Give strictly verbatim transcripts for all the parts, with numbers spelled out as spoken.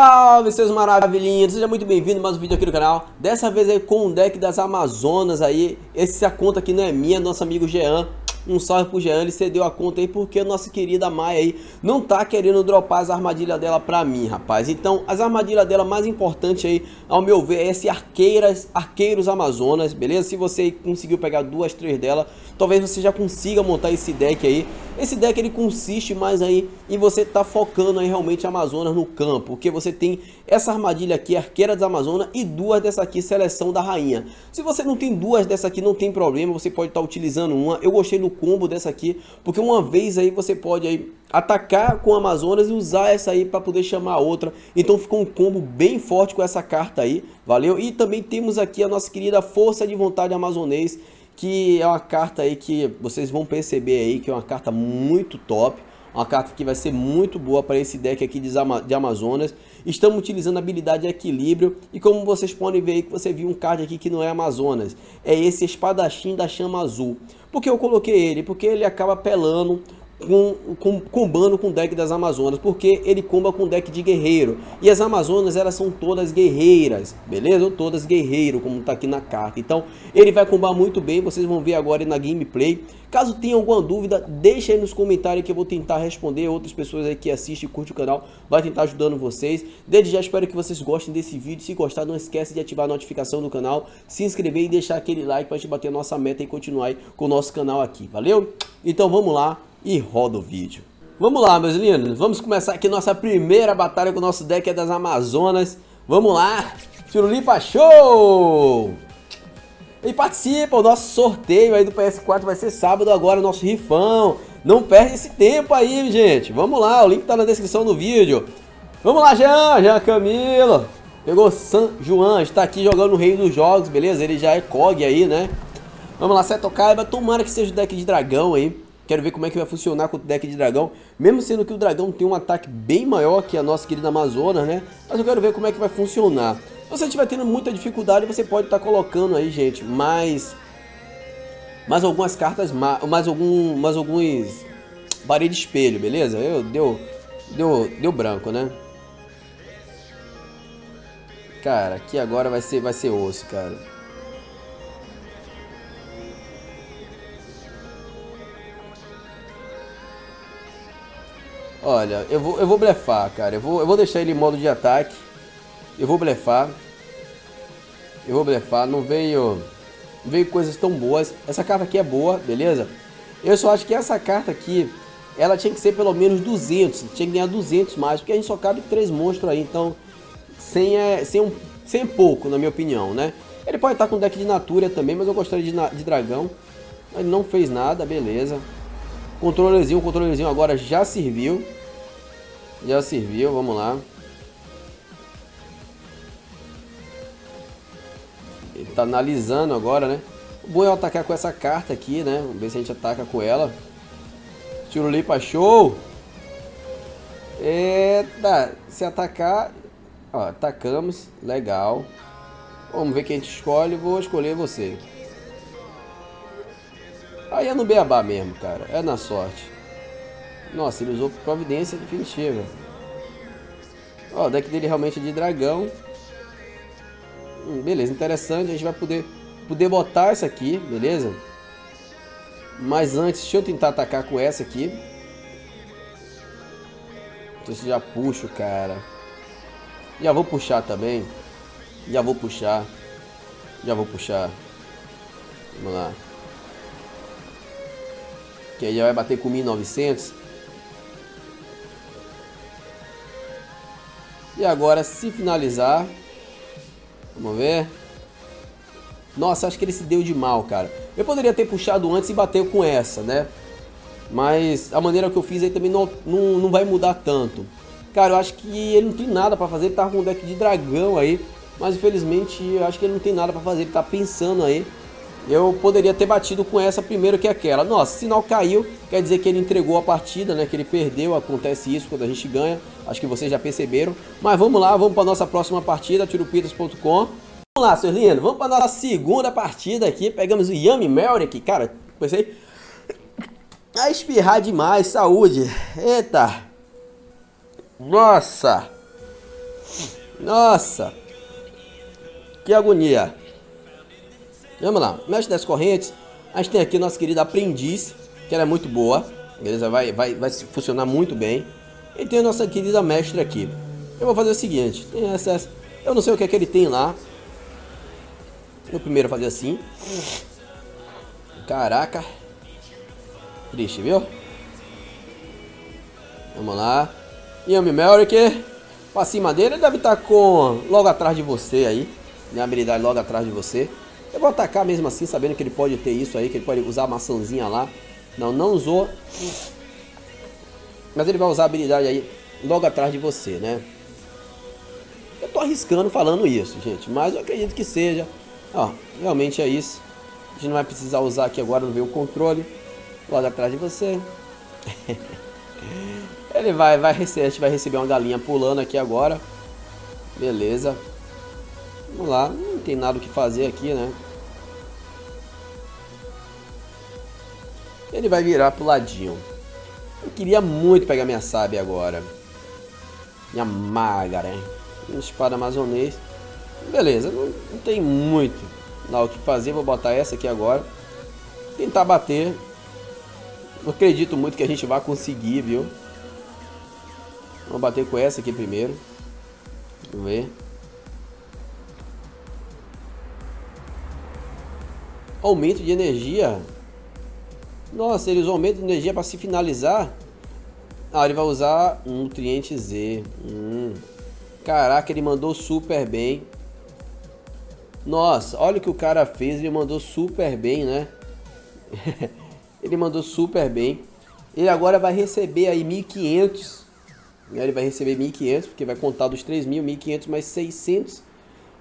Salve seus maravilhinhos, seja muito bem-vindo a mais um vídeo aqui no canal. Dessa vez aí com o deck das Amazonas aí. Essa conta aqui não é minha, nosso amigo Jean. Um salve pro Jean, ele cedeu a conta aí porque a nossa querida Maia aí não tá querendo dropar as armadilhas dela pra mim, rapaz. Então, as armadilhas dela mais importante aí, ao meu ver, é esse arqueiras, arqueiros Amazonas, beleza? Se você conseguiu pegar duas, três dela, talvez você já consiga montar esse deck aí. Esse deck, ele consiste mais aí em você tá focando aí realmente Amazonas no campo, porque você tem essa armadilha aqui, arqueira das Amazonas, e duas dessa aqui, seleção da rainha. Se você não tem duas dessa aqui, não tem problema, você pode estar tá utilizando uma. Eu gostei do combo dessa aqui, porque uma vez aí você pode aí atacar com Amazonas e usar essa aí para poder chamar a outra. Então ficou um combo bem forte com essa carta aí, valeu? E também temos aqui a nossa querida Força de Vontade Amazonês, que é uma carta aí que vocês vão perceber aí que é uma carta muito top. Uma carta que vai ser muito boa para esse deck aqui de Amazonas. Estamos utilizando a habilidade Equilíbrio. E como vocês podem ver aí, que você viu um card aqui que não é Amazonas. É esse Espadachim da Chama Azul. Por que eu coloquei ele? Porque ele acaba pelando, com, com, combando com o deck das Amazonas. Porque ele comba com o deck de guerreiro. E as Amazonas, elas são todas guerreiras. Beleza? Ou todas guerreiro, como está aqui na carta. Então, ele vai combar muito bem. Vocês vão ver agora na gameplay. Caso tenha alguma dúvida, deixa aí nos comentários que eu vou tentar responder. Outras pessoas aí que assistem e curtem o canal, vai tentar ajudando vocês. Desde já espero que vocês gostem desse vídeo. Se gostar, não esquece de ativar a notificação do canal, se inscrever e deixar aquele like para a gente bater a nossa meta e continuar aí com o nosso canal aqui, valeu? Então vamos lá e roda o vídeo. Vamos lá, meus lindos, vamos começar aqui nossa primeira batalha com o nosso deck é das Amazonas. Vamos lá, Tirulipa Show! E participa, o nosso sorteio aí do P S quatro vai ser sábado agora, o nosso rifão. Não perde esse tempo aí, gente. Vamos lá, o link tá na descrição do vídeo. Vamos lá, Jean, Jean Camilo. Pegou San Juan, está aqui jogando no Rei dos Jogos, beleza? Ele já é C O G aí, né? Vamos lá, Seto Kaiba, tomara que seja o deck de dragão aí. Quero ver como é que vai funcionar com o deck de dragão. Mesmo sendo que o dragão tem um ataque bem maior que a nossa querida Amazonas, né? Mas eu quero ver como é que vai funcionar. Se você estiver tendo muita dificuldade, você pode estar tá colocando aí, gente, mais, mais algumas cartas, mais, algum, mais alguns parede de espelho, beleza? Eu, deu, deu, deu branco, né? Cara, aqui agora vai ser, vai ser osso, cara. Olha, eu vou, eu vou blefar, cara. Eu vou, eu vou deixar ele em modo de ataque. Eu vou blefar. Eu vou blefar. Não veio, não veio coisas tão boas. Essa carta aqui é boa, beleza? Eu só acho que essa carta aqui, ela tinha que ser pelo menos duzentos. Tinha que ganhar duzentos mais, porque a gente só cabe três monstros aí. Então, sem é, sem um, sem pouco, na minha opinião, né? Ele pode estar com deck de Natura também, mas eu gostaria de, de dragão. Ele não fez nada, beleza. Controlezinho, controlezinho agora já serviu. Já serviu, vamos lá. Ele tá analisando agora, né? O bom é eu atacar com essa carta aqui, né? Vamos ver se a gente ataca com ela. Tirulipa Show! Eita! Se atacar... Ó, atacamos. Legal. Vamos ver quem a gente escolhe. Vou escolher você. Aí é no beabá mesmo, cara. É na sorte. Nossa, ele usou providência definitiva. Ó, o deck dele realmente é de dragão. Hum, beleza, interessante. A gente vai poder, poder botar essa aqui, beleza? Mas antes, deixa eu tentar atacar com essa aqui. Então, eu já puxo, cara. Já vou puxar também. Já vou puxar. Já vou puxar. Vamos lá. Que aí já vai bater com mil e novecentos. E agora, se finalizar... Vamos ver. Nossa, acho que ele se deu de mal, cara. Eu poderia ter puxado antes e bater com essa, né? Mas a maneira que eu fiz aí também não, não, não vai mudar tanto. Cara, eu acho que ele não tem nada pra fazer. Ele tá com um deck de dragão aí. Mas infelizmente eu acho que ele não tem nada pra fazer. Ele tá pensando aí. Eu poderia ter batido com essa primeiro que aquela. Nossa, sinal caiu. Quer dizer que ele entregou a partida, né? Que ele perdeu. Acontece isso quando a gente ganha. Acho que vocês já perceberam. Mas vamos lá, vamos para nossa próxima partida, tirupitas ponto com. Vamos lá, seus lindos. Vamos para nossa segunda partida aqui. Pegamos o Yami Melry aqui. Cara, comecei a espirrar demais. Saúde. Eita. Nossa. Nossa! Que agonia! Vamos lá, mexe nas correntes. A gente tem aqui nossa querida aprendiz, que ela é muito boa, beleza? Vai, vai, vai funcionar muito bem. E tem a nossa querida mestra aqui. Eu vou fazer o seguinte, tem essa, eu não sei o que é que ele tem lá. Vou primeiro fazer assim. Caraca. Triste, viu? Vamos lá. Yami Melry, pra cima dele, ele deve estar com logo atrás de você aí. Minha habilidade logo atrás de você. Eu vou atacar mesmo assim, sabendo que ele pode ter isso aí, que ele pode usar a maçãzinha lá. Não, não usou. Mas ele vai usar a habilidade aí logo atrás de você, né? Eu tô arriscando falando isso, gente, mas eu acredito que seja. Ó, realmente é isso. A gente não vai precisar usar aqui agora, não veio o controle. Logo atrás de você. Ele vai, vai receber, a gente vai receber uma galinha pulando aqui agora. Beleza. Vamos lá, não tem nada o que fazer aqui, né? Ele vai virar pro ladinho. Eu queria muito pegar minha sábia agora. Minha maga, né? Espada amazonês. Beleza, não, não tem muito lá o que fazer. Vou botar essa aqui agora. Tentar bater. Não acredito muito que a gente vai conseguir, viu? Vamos bater com essa aqui primeiro. Vamos ver. Aumento de energia. Nossa, ele usou aumento de energia para se finalizar. Ah, ele vai usar um nutriente Z. Hum. Caraca, ele mandou super bem. Nossa, olha o que o cara fez. Ele mandou super bem, né? Ele mandou super bem. Ele agora vai receber aí mil e quinhentos. Ele vai receber mil e quinhentos, porque vai contar dos três mil, mil e quinhentos mais seiscentos.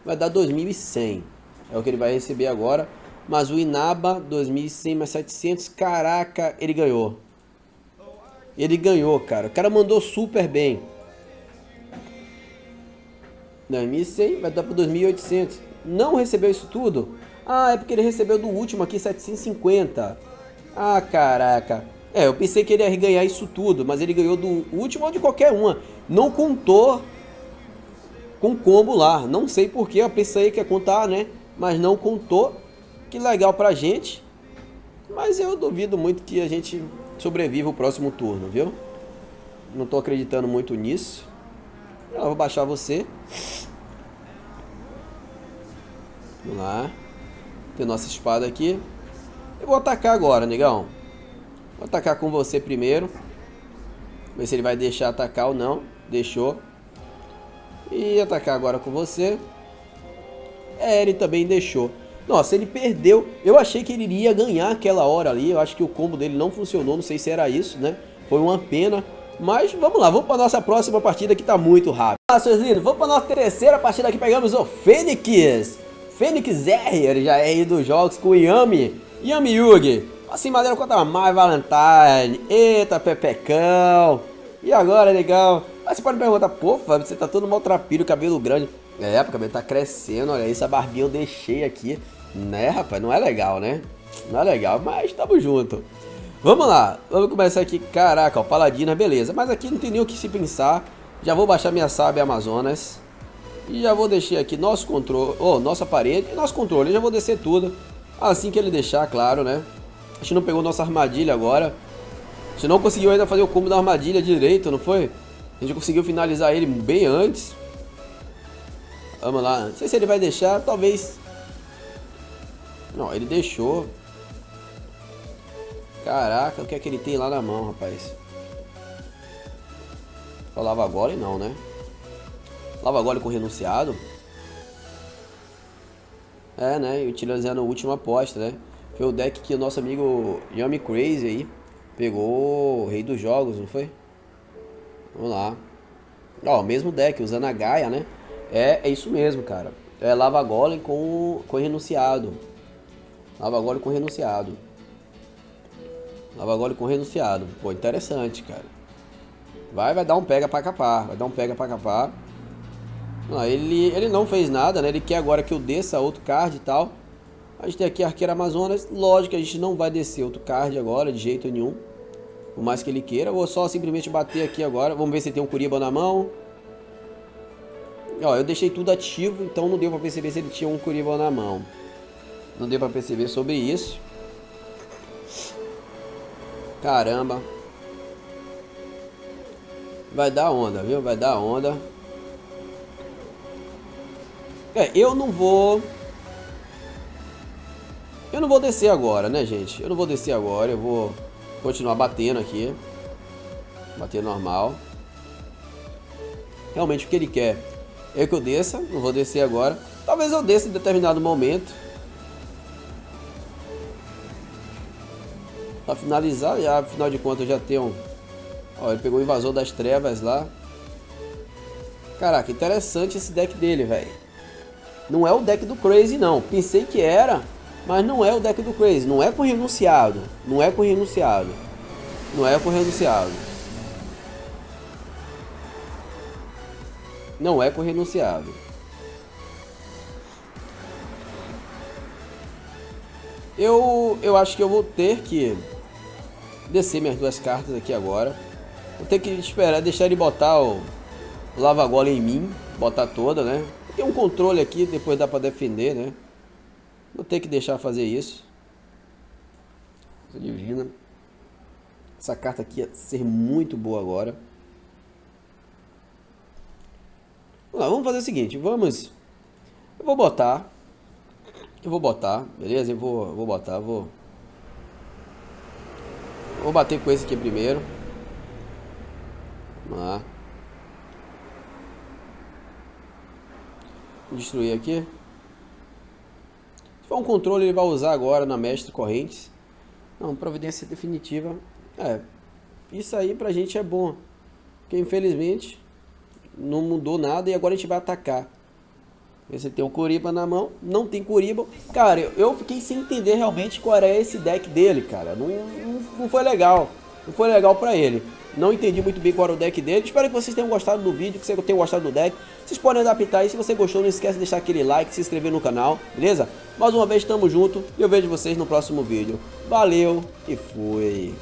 Vai dar dois mil e cem. É o que ele vai receber agora. Mas o Inaba, dois mil e cem mais setecentos, caraca, ele ganhou. Ele ganhou, cara. O cara mandou super bem. dois mil e cem vai dar para dois mil e oitocentos. Não recebeu isso tudo? Ah, é porque ele recebeu do último aqui, setecentos e cinquenta. Ah, caraca. É, eu pensei que ele ia ganhar isso tudo, mas ele ganhou do último ou de qualquer uma. Não contou com combo lá. Não sei porquê, eu pensei que ia contar, né? Mas não contou. Que legal pra gente, mas eu duvido muito que a gente sobreviva o próximo turno, viu? Não tô acreditando muito nisso. Eu vou baixar você. Vamos lá. Tem nossa espada aqui. Eu vou atacar agora, negão. Vou atacar com você primeiro. Ver se ele vai deixar atacar ou não. Deixou. E atacar agora com você. É, ele também deixou. Nossa, ele perdeu. Eu achei que ele iria ganhar aquela hora ali. Eu acho que o combo dele não funcionou. Não sei se era isso, né? Foi uma pena. Mas vamos lá. Vamos para nossa próxima partida que tá muito rápido. Ah, seus lindos. Vamos para nossa terceira partida que pegamos o Fênix. Fênix R. Ele já é aí dos jogos com o Yami. Yami Yugi. Assim, madeira contra a Maia Valentine. Eita, Pepecão. E agora, legal? Mas você pode perguntar. Pô, Fábio, você tá todo maltrapilho, cabelo grande. É, porque o cabelo tá crescendo. Olha, essa barbinha eu deixei aqui. Né, rapaz? Não é legal, né? Não é legal, mas tamo junto. Vamos lá, vamos começar aqui. Caraca, o Paladina, beleza. Mas aqui não tem nem o que se pensar. Já vou baixar minha sábia Amazonas. E já vou deixar aqui nosso controle, oh, nossa parede e nosso controle. Eu já vou descer tudo. Assim que ele deixar, claro, né? A gente não pegou nossa armadilha agora. A gente não conseguiu ainda fazer o combo da armadilha direito, não foi? A gente conseguiu finalizar ele bem antes. Vamos lá, não sei se ele vai deixar, talvez... Não, ele deixou. Caraca, o que é que ele tem lá na mão, rapaz? Eu lava agora e não, né? Lava agora com renunciado. É, né? Utilizando a última aposta, né? Foi o deck que o nosso amigo Yummy Crazy aí pegou o rei dos jogos, não foi? Vamos lá. Ó, o mesmo deck, usando a Gaia, né? É, é isso mesmo, cara. É Lava Golem com, com renunciado. Lava Golem com renunciado. Lava Golem com renunciado. Pô, interessante, cara. Vai, vai dar um pega pra capar. Vai dar um pega pra capar. Ah, ele, ele não fez nada, né? Ele quer agora que eu desça outro card e tal. A gente tem aqui Arqueira Amazonas. Lógico que a gente não vai descer outro card agora, de jeito nenhum. Por mais que ele queira. Vou só simplesmente bater aqui agora. Vamos ver se tem um Kuriba na mão. Ó, eu deixei tudo ativo, então não deu pra perceber se ele tinha um Kuriboh na mão. Não deu pra perceber sobre isso. Caramba. Vai dar onda, viu? Vai dar onda. É, eu não vou... Eu não vou descer agora, né, gente? Eu não vou descer agora, eu vou continuar batendo aqui. Bater normal. Realmente o que ele quer é que eu desça, não vou descer agora. Talvez eu desça em determinado momento. Pra finalizar, já, afinal de contas eu já tenho... Ó, ele pegou o Invasor das Trevas lá. Caraca, interessante esse deck dele, velho. Não é o deck do Crazy, não. Pensei que era, mas não é o deck do Crazy. Não é com renunciado. Não é com renunciado. Não é com renunciado. Não é com renunciado. Eu, eu acho que eu vou ter que descer minhas duas cartas aqui agora. Vou ter que esperar, deixar ele botar o Lava Golem em mim. Botar toda, né? Tem um controle aqui, depois dá pra defender, né? Vou ter que deixar fazer isso. Divina. Essa carta aqui ia ser muito boa agora. Vamos lá, vamos fazer o seguinte, vamos... Eu vou botar. Eu vou botar, beleza? Eu vou, vou botar, vou... Vou bater com esse aqui primeiro. Vamos lá. Destruir aqui. Se for um controle, ele vai usar agora na Mestre Correntes. Não, providência definitiva. É, isso aí pra gente é bom. Porque infelizmente não mudou nada e agora a gente vai atacar. Você tem um Kuriboh na mão, não tem Kuriboh. Cara, eu, eu fiquei sem entender realmente qual era esse deck dele, cara. Não, não, não foi legal. Não foi legal pra ele. Não entendi muito bem qual era o deck dele. Espero que vocês tenham gostado do vídeo, que vocês tenham gostado do deck. Vocês podem adaptar e se você gostou, não esquece de deixar aquele like, se inscrever no canal, beleza? Mais uma vez, tamo junto e eu vejo vocês no próximo vídeo. Valeu e fui!